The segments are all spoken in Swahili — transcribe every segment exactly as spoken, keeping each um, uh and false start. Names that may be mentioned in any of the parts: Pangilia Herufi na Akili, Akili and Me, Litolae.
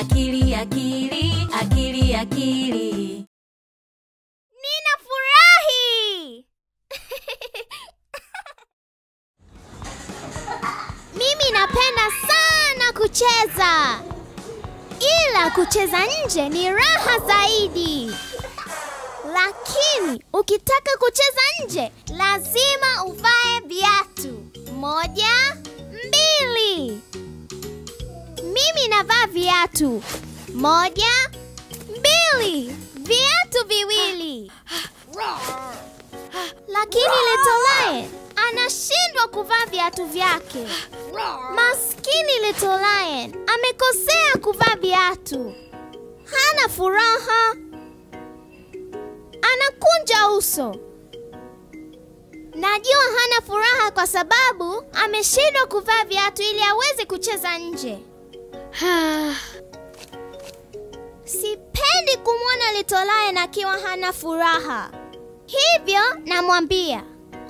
akili, akili, akili, akili. Ninafurahi! Mimi napenda sana kucheza. Ila kucheza nje ni raha zaidi. Lakini ukitaka kucheza nje, lazima uvae viatu. Moja, mbili. Mimi navaa viatu. Moja, mbili. Viatu viwili. Lakini Litolae anashindwa kuvaa viatu vyake. Maskini Litolae amekosea kuvaa viatu. Hana furaha. Anakunja uso. Najua hana furaha kwa sababu ameshindwa kuvaa viatu ili aweze kucheza nje. Sipendi kumwona Litolae akiwa hana furaha. Hivyo namwambia,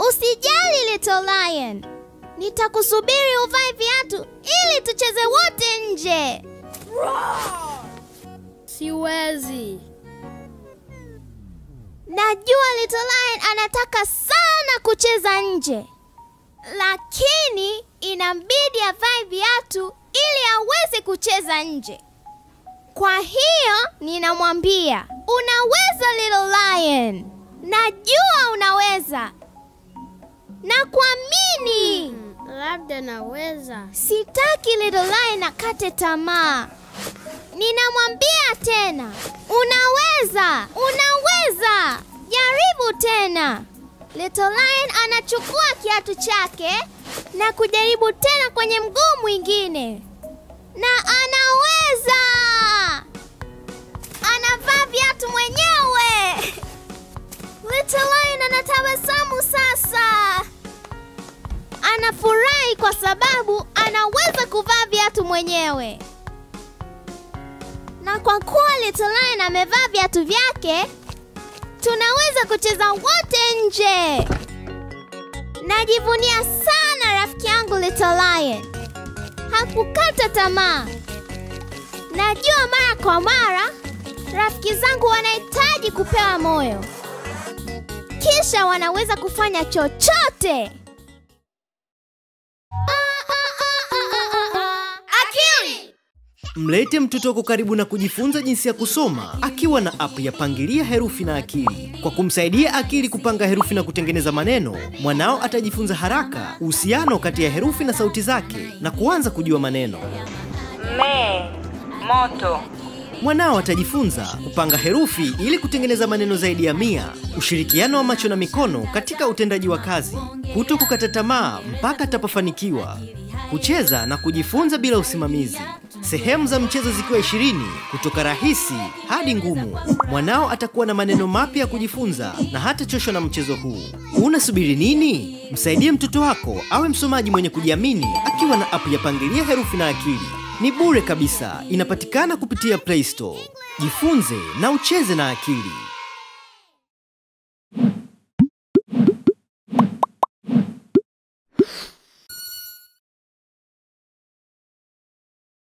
usijali Litolae. Nitakusubiri uvae viatu ili tucheze wote nje. Siwezi. Najua Litolae anataka sana kucheza nje. Lakini inambidi avae viatu ili aweze kucheza nje. Kwa hiyo ninamwambia, unaweza Litolae. Najua unaweza. Nakuamini. Hmm, labda naweza. Sitaki Litolae akate tamaa. Ninamwambia tena, unaweza, unaweza. Jaribu tena. Litolae anachukua kiatu chake na kujaribu tena kwenye mguu mwingine. Na anaweza. Anavaa viatu mwenyewe. Litolae anatabasamu sasa. Anafurahi kwa sababu anaweza kuvaa viatu mwenyewe. Na kwa kuwa Litolae amevaa viatu vyake, tunaweza kucheza wote nje. Najivunia sana rafiki yangu Litolae. Hakukata tamaa. Najua mara kwa mara rafiki zangu wanahitaji kupewa moyo. Kisha wanaweza kufanya chochote. Mlete mtoto wako karibu na kujifunza jinsi ya kusoma akiwa na app ya Pangilia Herufi na Akili. Kwa kumsaidia akili kupanga herufi na kutengeneza maneno, mwanao atajifunza haraka uhusiano kati ya herufi na sauti zake na kuanza kujua maneno. Me, moto. Mwanao atajifunza kupanga herufi ili kutengeneza maneno zaidi ya mia, ushirikiano wa macho na mikono katika utendaji wa kazi, kutokukata tamaa mpaka atapofanikiwa, kucheza na kujifunza bila usimamizi. Sehemu za mchezo zikiwa ishirini, kutoka rahisi hadi ngumu. Mwanao atakuwa na maneno mapya kujifunza na hatachoshwa na mchezo huu. Unasubiri nini? Msaidie mtoto wako awe msomaji mwenye kujiamini akiwa na app ya Pangilia Herufi na Akili. Ni bure kabisa, inapatikana kupitia Play Store. Jifunze na ucheze na akili.